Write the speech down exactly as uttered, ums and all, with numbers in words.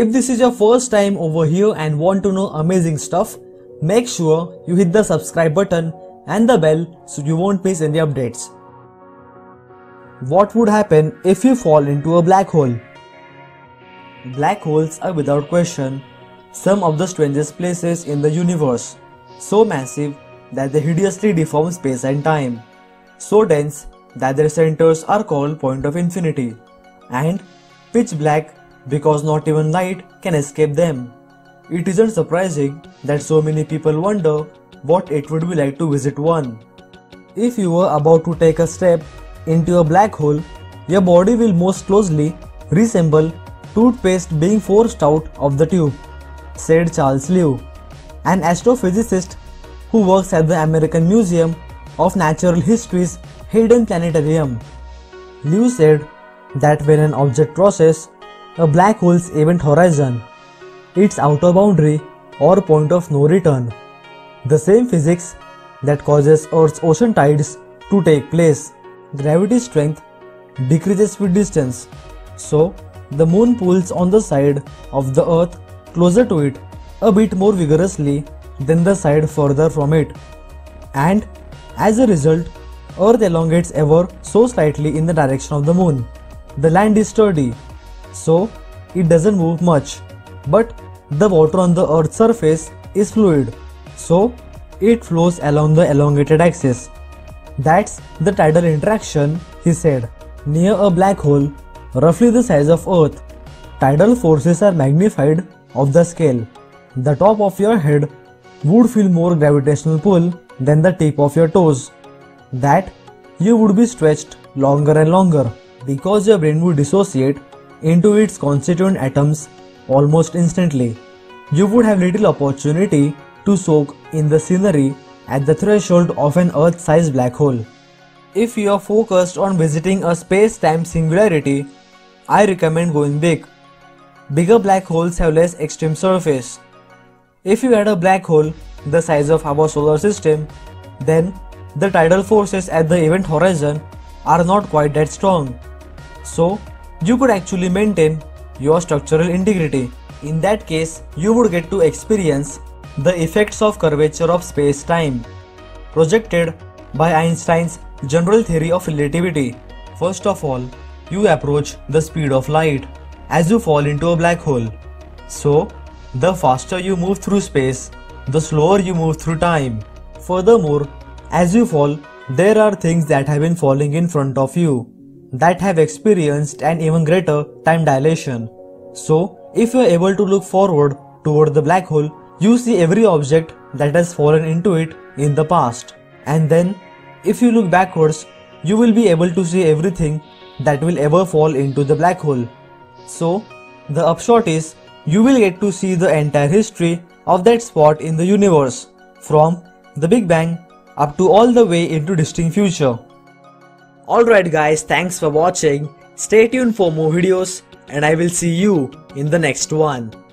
If this is your first time over here and want to know amazing stuff, make sure you hit the subscribe button and the bell so you won't miss any updates. What would happen if you fall into a black hole? Black holes are without question some of the strangest places in the universe, so massive that they hideously deform space and time, so dense that their centers are called point of infinity, and pitch black because not even light can escape them. It isn't surprising that so many people wonder what it would be like to visit one. If you were about to take a step into a black hole, your body will most closely resemble toothpaste being forced out of the tube, said Charles Liu, an astrophysicist who works at the American Museum of Natural History's Hayden Planetarium. Liu said that when an object crosses a black hole's event horizon, its outer boundary or point of no return, the same physics that causes Earth's ocean tides to take place, gravity's strength decreases with distance, so the moon pulls on the side of the Earth closer to it a bit more vigorously than the side further from it, and as a result, Earth elongates ever so slightly in the direction of the moon. The land is sturdy, so it doesn't move much, but the water on the Earth's surface is fluid, so it flows along the elongated axis. That's the tidal interaction, he said. Near a black hole, roughly the size of Earth, tidal forces are magnified off the scale. The top of your head would feel more gravitational pull than the tip of your toes. That you would be stretched longer and longer because your brain would dissociate into its constituent atoms almost instantly. You would have little opportunity to soak in the scenery at the threshold of an Earth-sized black hole. If you are focused on visiting a space-time singularity, I recommend going big. Bigger black holes have less extreme surface. If you had a black hole the size of our solar system, then the tidal forces at the event horizon are not quite that strong, so you could actually maintain your structural integrity. In that case, you would get to experience the effects of curvature of space-time, projected by Einstein's general theory of relativity. First of all, you approach the speed of light as you fall into a black hole. So, the faster you move through space, the slower you move through time. Furthermore, as you fall, there are things that have been falling in front of you that have experienced an even greater time dilation. So, if you are able to look forward toward the black hole, you see every object that has fallen into it in the past. And then, if you look backwards, you will be able to see everything that will ever fall into the black hole. So, the upshot is, you will get to see the entire history of that spot in the universe, from the Big Bang up to all the way into distant future. Alright guys, thanks for watching. Stay tuned for more videos and I will see you in the next one.